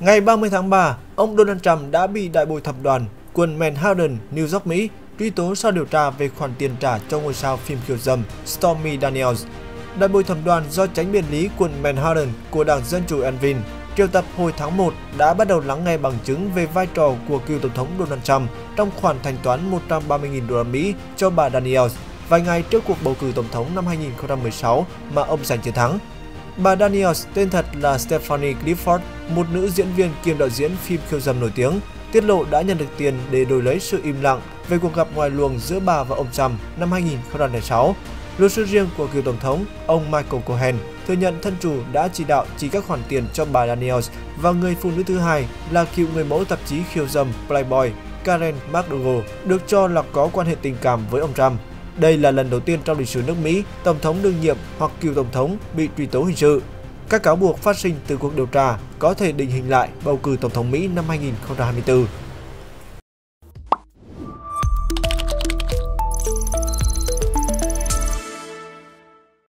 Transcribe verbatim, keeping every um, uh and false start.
Ngày ba mươi tháng ba, ông Donald Trump đã bị đại bồi thẩm đoàn quận Manhattan, New York, Mỹ truy tố sau điều tra về khoản tiền trả cho ngôi sao phim khiêu dâm Stormy Daniels. Đại bồi thẩm đoàn do chánh biên lý quận Manhattan của Đảng Dân Chủ Alvin triệu tập hồi tháng một đã bắt đầu lắng nghe bằng chứng về vai trò của cựu Tổng thống Donald Trump trong khoản thanh toán một trăm ba mươi nghìn đô la Mỹ cho bà Daniels vài ngày trước cuộc bầu cử Tổng thống năm hai nghìn không trăm mười sáu mà ông giành chiến thắng. Bà Daniels tên thật là Stephanie Clifford, một nữ diễn viên kiêm đạo diễn phim khiêu dâm nổi tiếng, tiết lộ đã nhận được tiền để đổi lấy sự im lặng về cuộc gặp ngoài luồng giữa bà và ông Trump năm hai nghìn không trăm lẻ sáu. Luật sư riêng của cựu Tổng thống, ông Michael Cohen, thừa nhận thân chủ đã chỉ đạo chi các khoản tiền cho bà Daniels và người phụ nữ thứ hai là cựu người mẫu tạp chí khiêu dâm Playboy, Karen McDougal, được cho là có quan hệ tình cảm với ông Trump. Đây là lần đầu tiên trong lịch sử nước Mỹ, Tổng thống đương nhiệm hoặc cựu Tổng thống bị truy tố hình sự. Các cáo buộc phát sinh từ cuộc điều tra có thể định hình lại bầu cử Tổng thống Mỹ năm hai nghìn không trăm hai mươi tư.